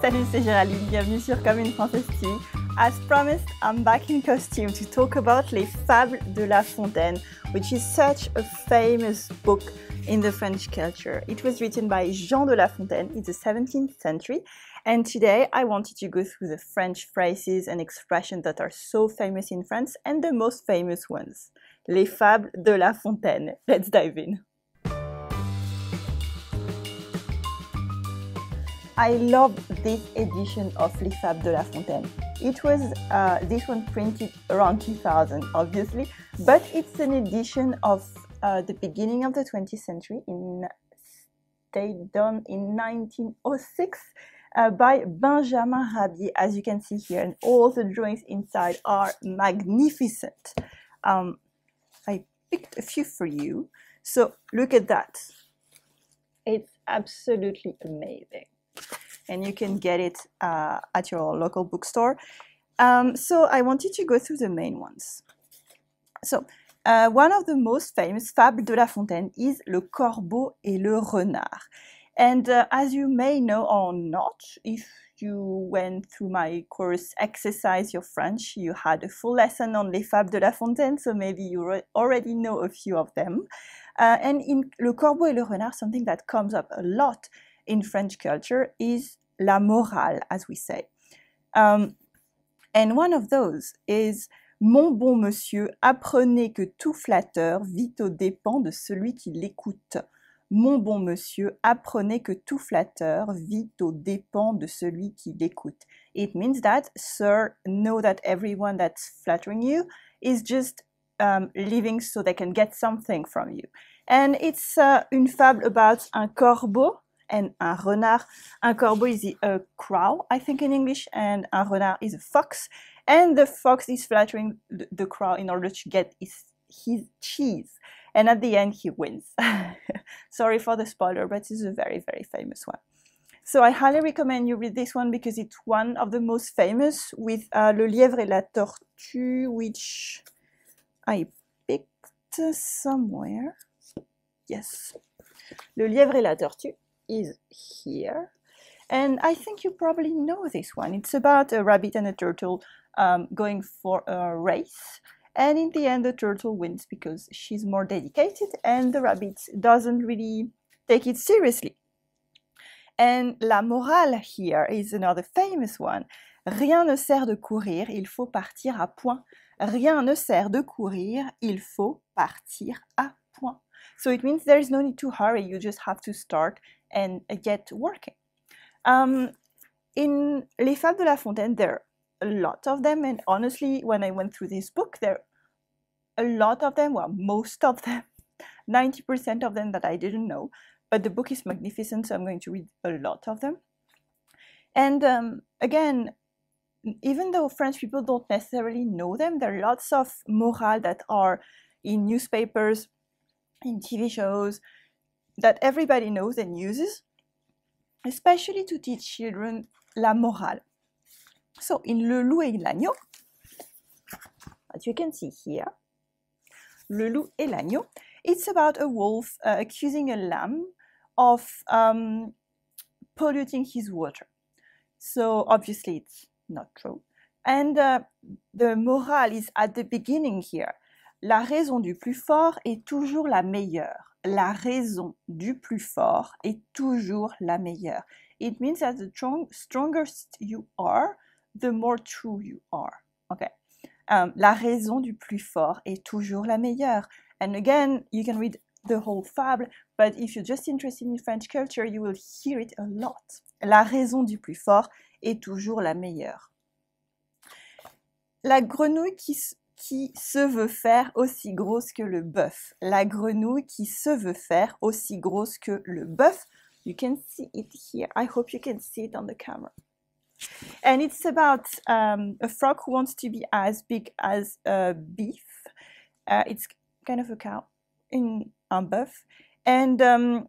Salut, c'est Géraldine, bienvenue sur Comme une Française TV. As promised, I'm back in costume to talk about Les Fables de la Fontaine, which is such a famous book in the French culture. It was written by Jean de La Fontaine in the 17th century, and today I wanted to go through the French phrases and expressions that are so famous in France and the most famous ones. Les Fables de la Fontaine. Let's dive in. I loved this edition of Les Fables de la Fontaine. It was this one printed around 2000, obviously, but it's an edition of the beginning of the 20th century. They done in 1906 by Benjamin Rabier, as you can see here, and all the drawings inside are magnificent. I picked a few for you, so look at that. It's absolutely amazing. And you can get it at your local bookstore. So I wanted to go through the main ones. So one of the most famous fables de La Fontaine is Le Corbeau et le Renard. And as you may know or not, if you went through my course Exercise Your French, you had a full lesson on Les Fables de La Fontaine, so maybe you already know a few of them. And in Le Corbeau et le Renard, something that comes up a lot in French culture is la morale, as we say. And one of those is Mon bon monsieur, apprenez que tout flatteur vit aux dépens de celui qui l'écoute. Mon bon monsieur, apprenez que tout flatteur vit aux dépens de celui qui l'écoute. It means that, sir, know that everyone that's flattering you is just living so they can get something from you. And it's une fable about un corbeau and un renard. Un corbeau is a crow, I think in English, and un renard is a fox. And the fox is flattering the crow in order to get his cheese. And at the end, he wins. Sorry for the spoiler, but it's a very, very famous one. So I highly recommend you read this one because it's one of the most famous, with Le Lièvre et la Tortue, which I picked somewhere. Yes. Le Lièvre et la Tortue is here, and I think you probably know this one. It's about a rabbit and a turtle going for a race, and in the end the turtle wins because she's more dedicated and the rabbit doesn't really take it seriously. And la morale here is another famous one. Rien ne sert de courir, il faut partir à point. Rien ne sert de courir, il faut partir à point. So it means there is no need to hurry, you just have to start and get working. In Les Fables de La Fontaine, there are a lot of them, and honestly, when I went through this book, there are a lot of them, well, most of them, 90% of them that I didn't know, but the book is magnificent, so I'm going to read a lot of them. And again, even though French people don't necessarily know them, there are lots of morale that are in newspapers, in TV shows, that everybody knows and uses, especially to teach children la morale. So in Le Loup et l'Agneau, as you can see here, Le Loup et l'Agneau, it's about a wolf accusing a lamb of polluting his water. So obviously it's not true. And the morale is at the beginning here. La raison du plus fort est toujours la meilleure. La raison du plus fort est toujours la meilleure. It means that the strongest you are, the more true you are. Okay. La raison du plus fort est toujours la meilleure. And again, you can read the whole fable, but if you're just interested in French culture, you will hear it a lot. La raison du plus fort est toujours la meilleure. La grenouille qui se veut faire aussi grosse que le bœuf. La grenouille qui se veut faire aussi grosse que le bœuf. You can see it here. I hope you can see it on the camera. And it's about a frog who wants to be as big as a beef. It's kind of a cow in a bœuf. And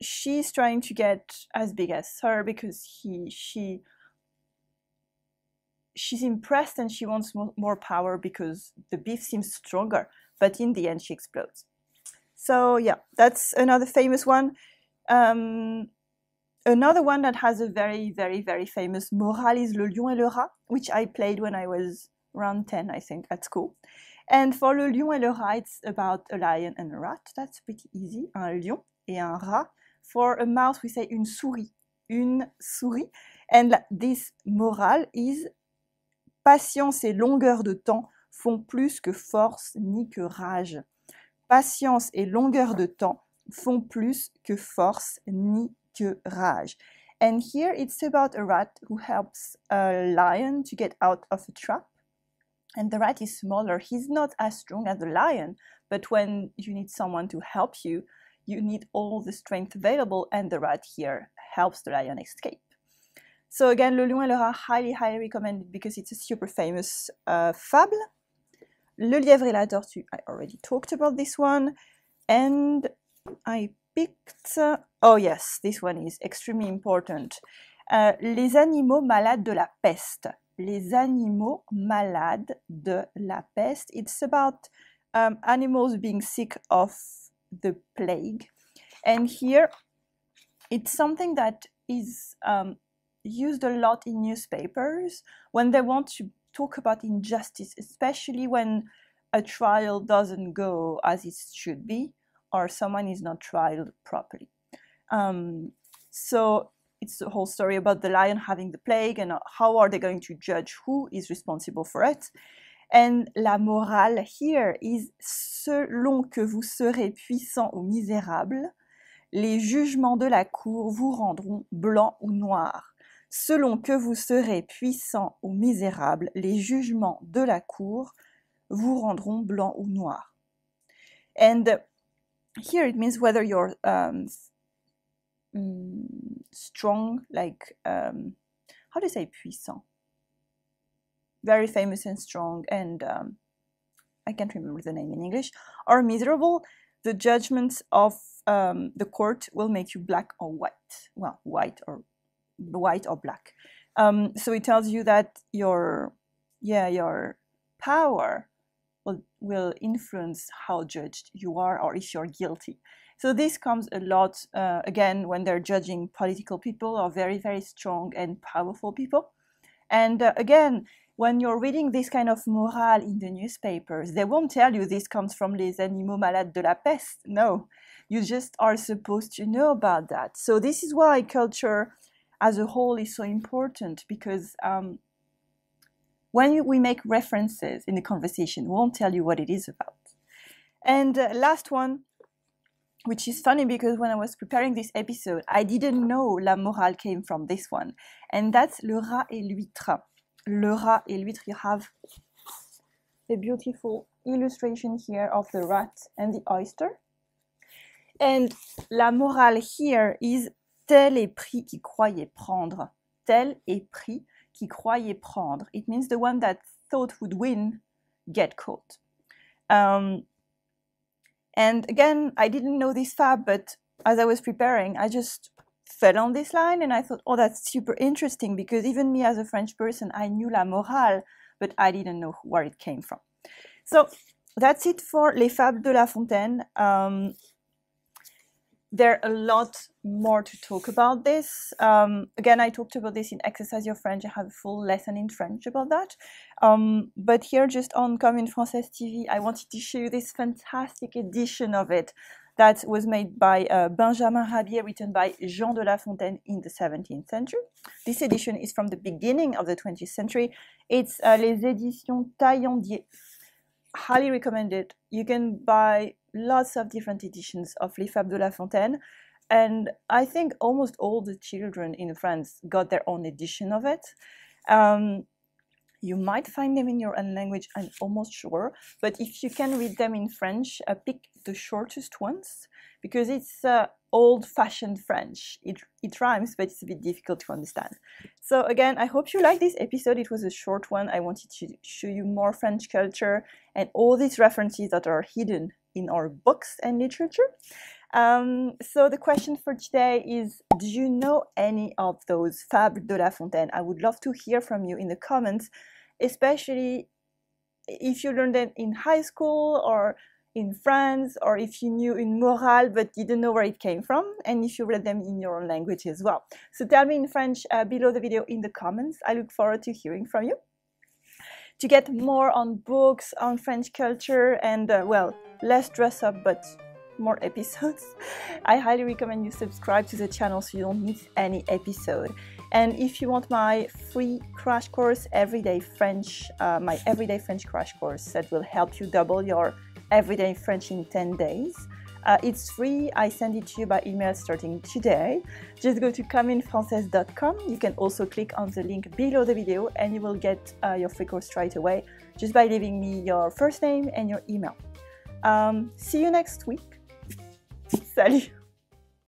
she's trying to get as big as her because she's impressed and she wants more power because the beef seems stronger, but in the end she explodes. So yeah, that's another famous one. Another one that has a very, very, very famous morale is Le Lion et le Rat, which I played when I was around 10, I think, at school. And for Le Lion et le Rat, it's about a lion and a rat. That's pretty easy. Un lion et un rat. For a mouse, we say une souris. Une souris. And this morale is patience et longueur de temps font plus que force ni que rage. Patience et longueur de temps font plus que force ni que rage. And here it's about a rat who helps a lion to get out of a trap. And the rat is smaller. He's not as strong as the lion, but when you need someone to help you, you need all the strength available, and the rat here helps the lion escape. So again, Le Lion et le Rat, highly, highly recommended because it's a super famous fable. Le Lièvre et la Tortue, I already talked about this one. And I picked, oh yes, this one is extremely important. Les Animaux malades de la Peste. Les Animaux malades de la Peste. It's about animals being sick of the plague. And here, it's something that is used a lot in newspapers when they want to talk about injustice, especially when a trial doesn't go as it should be, or someone is not tried properly. So it's the whole story about the lion having the plague and how are they going to judge who is responsible for it. And la morale here is, selon que vous serez puissant ou misérable, les jugements de la cour vous rendront blanc ou noir. Selon que vous serez puissant ou misérable, les jugements de la cour vous rendront blanc ou noir. And here it means whether you're strong, like, how do you say puissant? Very famous and strong, and I can't remember the name in English, or miserable, the judgments of the court will make you black or white. Well, white or black. So it tells you that your power will influence how judged you are, or if you're guilty. So this comes a lot, again, when they're judging political people or very, very strong and powerful people. And again, when you're reading this kind of morale in the newspapers, they won't tell you this comes from Les Animaux malades de la Peste. No, you just are supposed to know about that. So this is why culture as a whole is so important, because when we make references in the conversation, we won't tell you what it is about. And last one, which is funny because when I was preparing this episode, I didn't know la morale came from this one. And that's Le Rat et l'Huître. Le Rat et l'Huître, you have the beautiful illustration here of the rat and the oyster. And la morale here is tel est pris qui croyait prendre. Tel est pris qui croyait prendre. It means the one that thought would win, get caught. And again, I didn't know this fab, but as I was preparing, I just fell on this line and I thought, oh, that's super interesting, because even me as a French person, I knew la morale, but I didn't know where it came from. So that's it for Les Fables de La Fontaine. There are a lot more to talk about this. Again, I talked about this in Exercise Your French. I have a full lesson in French about that. But here, just on Comme une Française TV, I wanted to show you this fantastic edition of it that was made by Benjamin Rabier, written by Jean de La Fontaine in the 17th century. This edition is from the beginning of the 20th century. It's Les Éditions Taillandier. Highly recommended. You can buy lots of different editions of Les Fables de La Fontaine, and I think almost all the children in France got their own edition of it. You might find them in your own language, I'm almost sure, but if you can read them in French, pick the shortest ones, because it's old-fashioned French. It rhymes, but it's a bit difficult to understand. So again, I hope you like this episode. It was a short one. I wanted to show you more French culture and all these references that are hidden in our books and literature. So the question for today is, do you know any of those Fables de La Fontaine? I would love to hear from you in the comments, especially if you learned them in high school or in France, or if you knew in morale but didn't know where it came from, and if you read them in your own language as well. So tell me in French below the video in the comments. I look forward to hearing from you. To get more on books, on French culture, and well, less dress up but more episodes, I highly recommend you subscribe to the channel so you don't miss any episode. And if you want my free crash course, my everyday French crash course that will help you double your everyday French in 10 days, it's free. I send it to you by email starting today. Just go to commeinefrancaise.com. You can also click on the link below the video and you will get your free course straight away just by leaving me your first name and your email. See you next week. Salut!